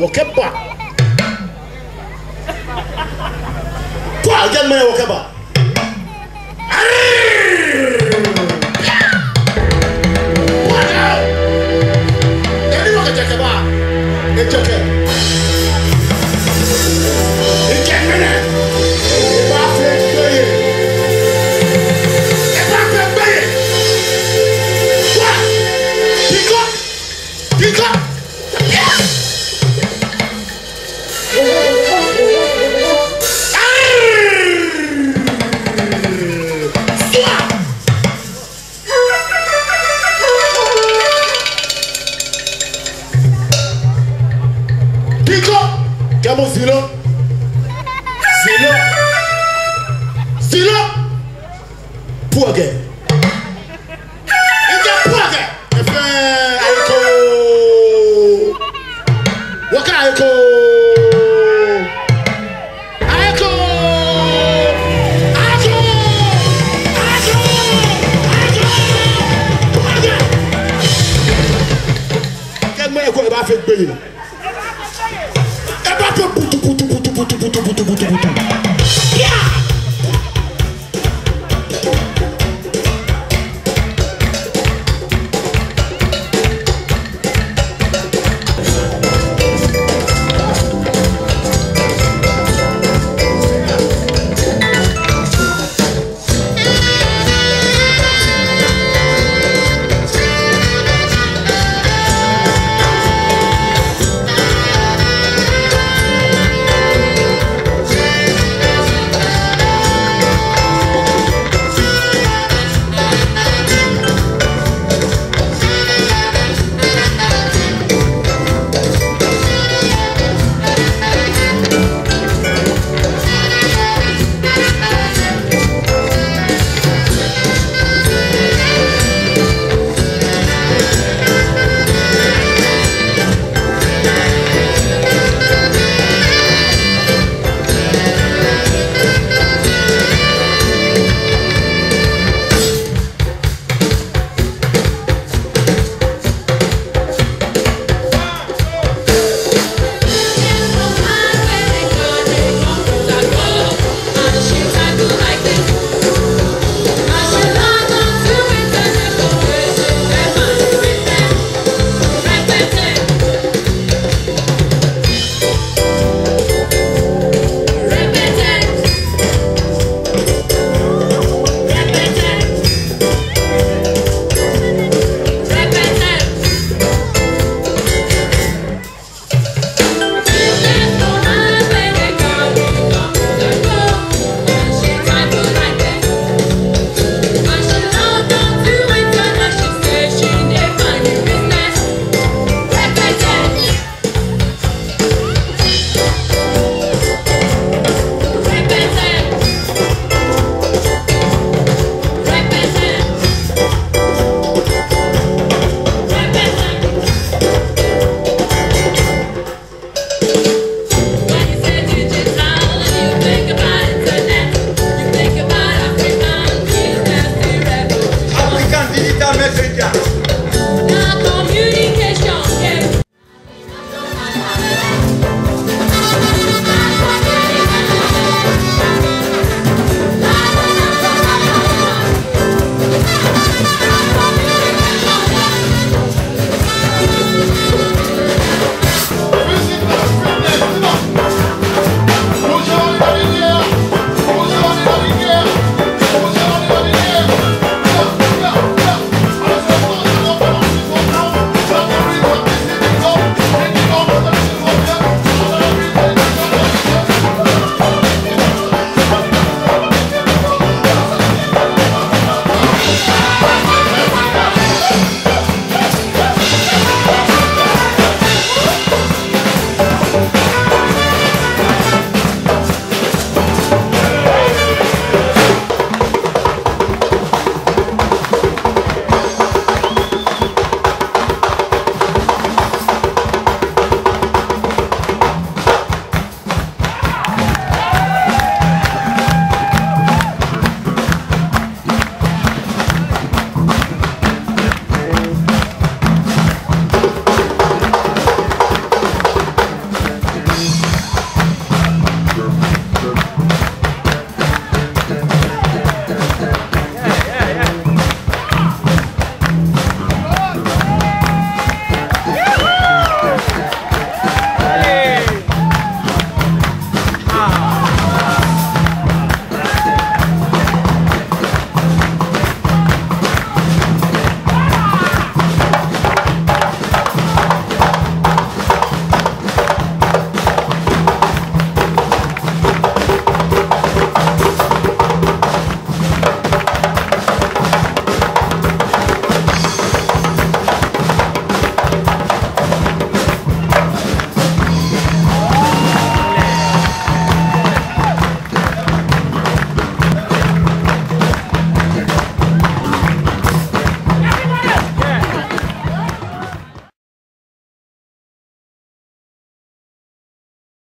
wakeba. Kwa again me wakeba.